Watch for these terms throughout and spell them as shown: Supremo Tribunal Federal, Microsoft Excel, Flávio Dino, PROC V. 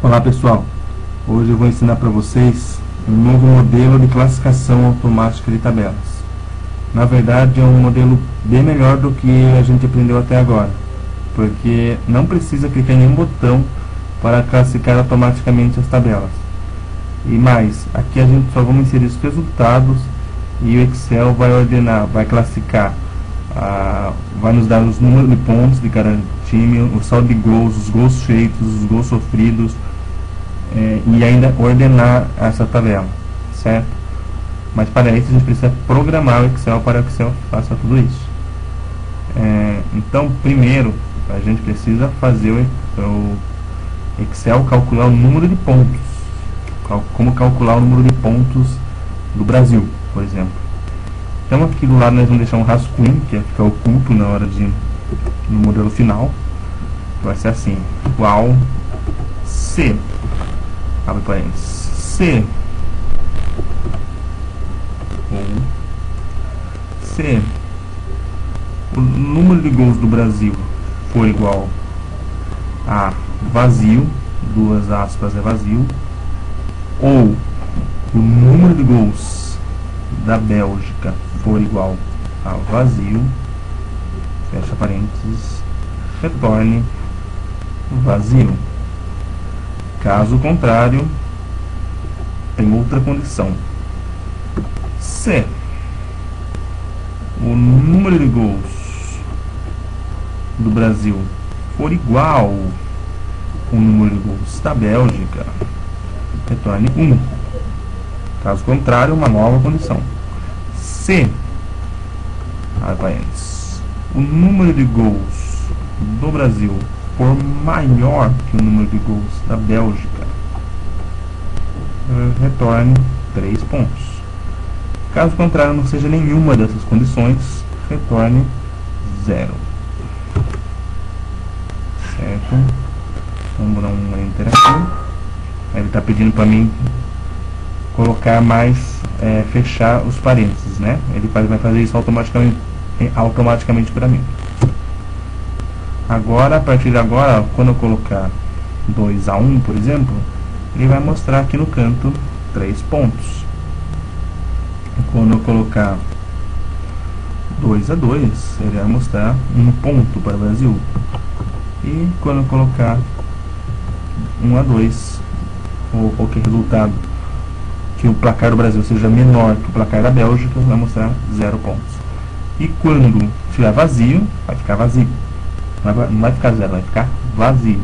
Olá pessoal, hoje eu vou ensinar para vocês um novo modelo de classificação automática de tabelas. Na verdade é um modelo bem melhor do que a gente aprendeu até agora, porque não precisa clicar em nenhum botão para classificar automaticamente as tabelas. E mais, aqui a gente só vai inserir os resultados e o Excel vai ordenar, vai classificar, vai nos dar os números de pontos de cada time, o saldo de gols, os gols feitos, os gols sofridos, e ainda ordenar essa tabela, certo? Mas para isso a gente precisa programar o Excel para que o Excel faça tudo isso. Então primeiro a gente precisa fazer o Excel calcular o número de pontos, como calcular o número de pontos do Brasil, por exemplo. Então aqui do lado nós vamos deixar um rascunho que vai ficar oculto na hora no modelo final. Vai ser assim, igual C, abre parênteses, C, o número de gols do Brasil foi igual a vazio, duas aspas é vazio, ou o número de gols da Bélgica for igual a vazio, fecha parênteses, retorne vazio. Caso contrário, tem outra condição. Se o número de gols do Brasil for igual ao número de gols da Bélgica, retorne 1. Caso contrário, uma nova condição. Se o número de gols do Brasil for maior que o número de gols da Bélgica, retorne 3 pontos. Caso contrário, não seja nenhuma dessas condições, retorne 0. Certo? Vamos dar um enter aqui. Ele está pedindo para mim colocar mais, fechar os parênteses, né? Ele vai fazer isso automaticamente para mim. Agora, a partir de agora, quando eu colocar 2 a 1, por exemplo, ele vai mostrar aqui no canto 3 pontos. Quando eu colocar 2 a 2, ele vai mostrar 1 ponto para o Brasil. E quando eu colocar 1 a 2, ou qualquer resultado que o placar do Brasil seja menor que o placar da Bélgica, vai mostrar 0 pontos. E quando tiver vazio, vai ficar vazio, não vai ficar 0, vai ficar vazio.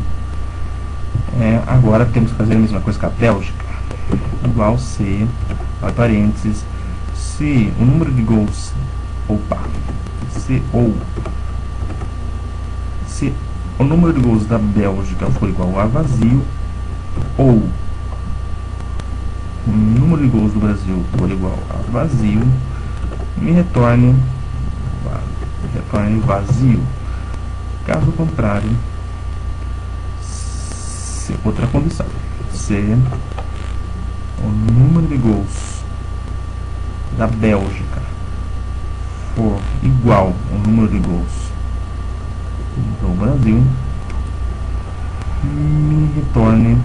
Agora temos que fazer a mesma coisa com a Bélgica, igual C, parênteses, se o número de gols, se o número de gols da Bélgica for igual a vazio, ou o número de gols do Brasil for igual a vazio, me retorne vazio. Caso contrário, se, outra condição, se o número de gols da Bélgica for igual ao número de gols do Brasil, me retorne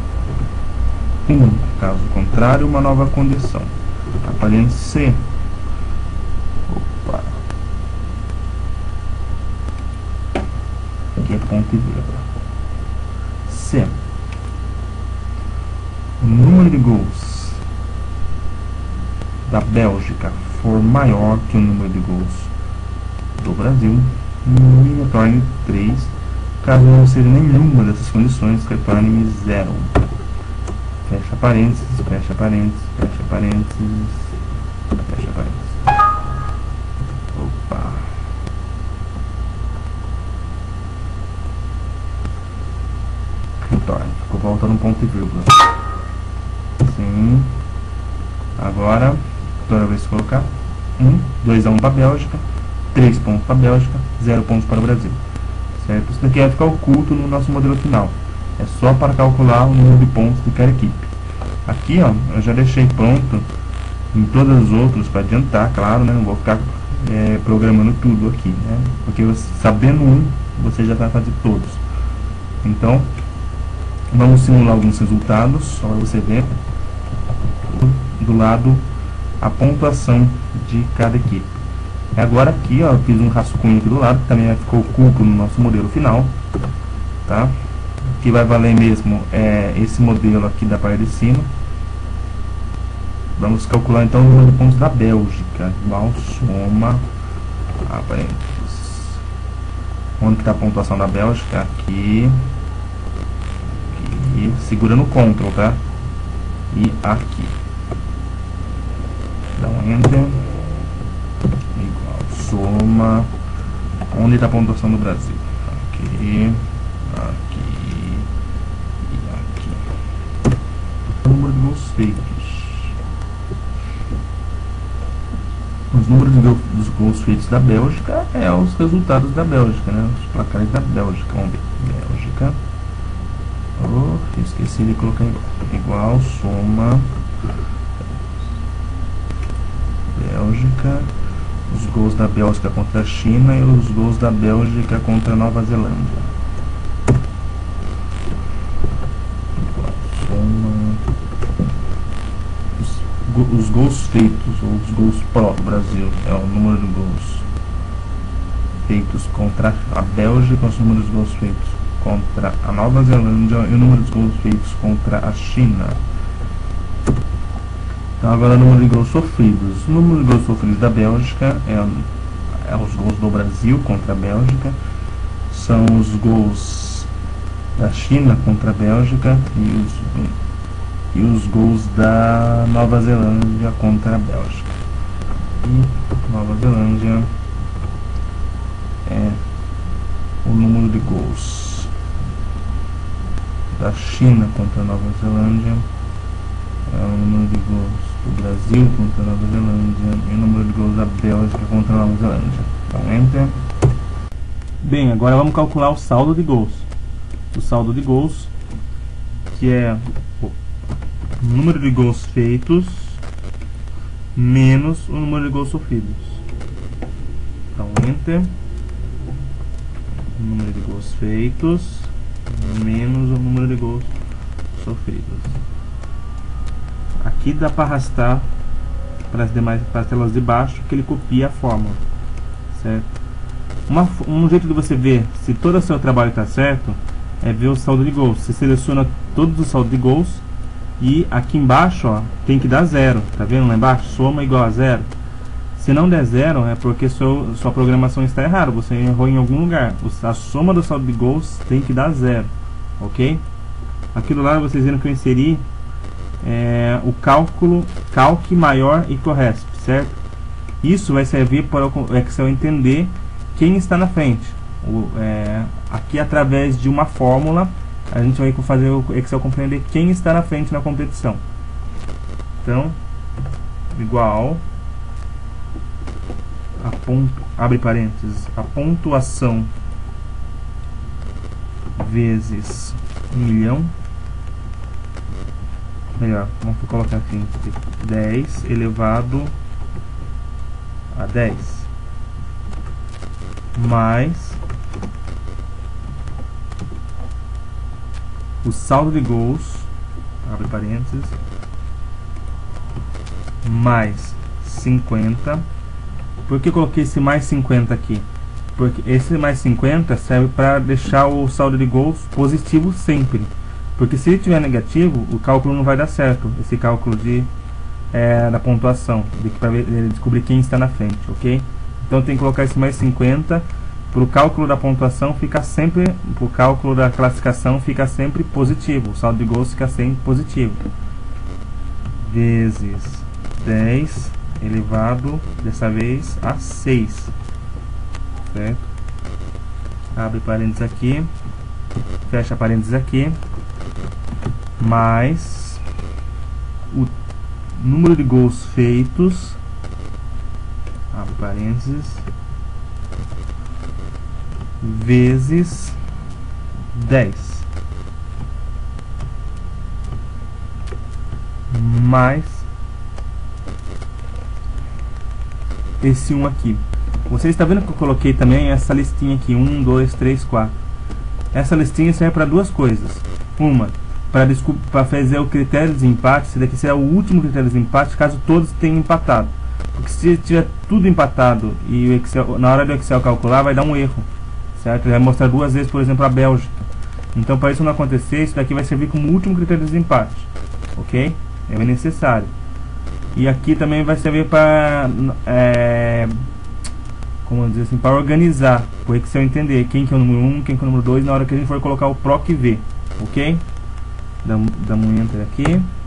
1. Caso contrário, uma nova condição. Aparente C. Aqui é ponto e vírgula. C. O número de gols da Bélgica for maior que o número de gols do Brasil, me retorne 3. Caso não seja nenhuma dessas condições, retorne-me 0. Fecha parênteses, fecha parênteses, fecha parênteses, fecha parênteses. Opa! Retorno. Ficou voltando um ponto e vírgula. Sim. Agora, toda vez que colocar 2 a 1 para a Bélgica, 3 pontos para a Bélgica, 0 pontos para o Brasil. Certo? Isso daqui vai ficar oculto no nosso modelo final. É só para calcular o número de pontos de cada equipe. Aqui, ó, eu já deixei pronto em todos os outros para adiantar, claro, né? Não vou ficar programando tudo aqui, né? Porque sabendo um, você já vai fazer todos. Então, Vamos simular alguns resultados, só para você ver do lado a pontuação de cada equipe. Agora aqui, ó, eu fiz um rascunho aqui do lado, também ficou oculto no nosso modelo final, tá? O que vai valer mesmo é esse modelo aqui da parte de cima. Vamos calcular então o número de pontos da Bélgica, igual soma, onde está a pontuação da Bélgica? Aqui. Aqui, segurando o Ctrl, tá? E aqui. Dá um Enter, igual soma, onde está a pontuação do Brasil? Aqui, aqui e aqui. O número de gols feitos. Os números dos gols feitos da Bélgica é os resultados da Bélgica, né? Os placares da Bélgica. Vamos ver. Bélgica. Oh, esqueci de colocar igual soma. Bélgica. Os gols da Bélgica contra a China e os gols da Bélgica contra a Nova Zelândia. Igual soma. Os gols feitos, ou os gols pró do Brasil, é o número de gols feitos contra a Bélgica, os números de gols feitos contra a Nova Zelândia e o número de gols feitos contra a China. Então agora o número de gols sofridos. O número de gols sofridos da Bélgica é os gols do Brasil contra a Bélgica, são os gols da China contra a Bélgica e os gols da Nova Zelândia contra a Bélgica. E Nova Zelândia é o número de gols da China contra a Nova Zelândia, é o número de gols do Brasil contra a Nova Zelândia e o número de gols da Bélgica contra a Nova Zelândia. Então, Enter. Bem, agora vamos calcular o saldo de gols. O saldo de gols, que é o número de gols feitos menos o número de gols sofridos. Então, Enter. O número de gols feitos menos o número de gols sofridos. Aqui dá para arrastar para as demais, para as telas de baixo, que ele copia a fórmula, certo? Um jeito de você ver se todo o seu trabalho está certo é ver o saldo de gols. Você seleciona todos os saldos de gols. E aqui embaixo, ó, tem que dar zero, tá vendo lá embaixo? Soma igual a zero. Se não der zero, é porque sua programação está errada, você errou em algum lugar. A soma do saldo de gols tem que dar zero, ok? Aqui do lado vocês viram que eu inseri o cálculo, calque maior e corresp, certo? Isso vai servir para o Excel entender quem está na frente. Aqui através de uma fórmula, a gente vai fazer o Excel compreender quem está na frente na competição. Então, igual abre parênteses, a pontuação vezes 1 milhão. Melhor, vamos colocar aqui 10 elevado a 10 mais o saldo de gols, abre parênteses, mais 50. Por que eu coloquei esse mais 50 aqui? Porque esse mais 50 serve para deixar o saldo de gols positivo sempre. Porque se ele tiver negativo, o cálculo não vai dar certo. Esse cálculo da pontuação, para descobrir quem está na frente, ok? Então tem que colocar esse mais 50. Para o cálculo da pontuação fica sempre, para o cálculo da classificação fica sempre positivo, o saldo de gols fica sempre positivo. Vezes 10 elevado, dessa vez, a 6. Certo? Abre parênteses aqui, fecha parênteses aqui, mais o número de gols feitos, abre parênteses, vezes 10 mais esse 1 aqui. Você está vendo que eu coloquei também essa listinha aqui, 1, 2, 3, 4. Essa listinha serve para duas coisas. Uma, para fazer o critério de empate. Esse daqui será o último critério de empate, caso todos tenham empatado. Porque se tiver tudo empatado e o Excel, na hora do Excel calcular, vai dar um erro, certo? Ele vai mostrar duas vezes, por exemplo, a Bélgica. Então, para isso não acontecer, isso daqui vai servir como último critério de empate, ok? É necessário. E aqui também vai servir para, como dizer assim, para organizar, para o Excel entender quem que é o número 1, quem que é o número 2, na hora que a gente for colocar o PROC V, ok? Damos um Enter aqui.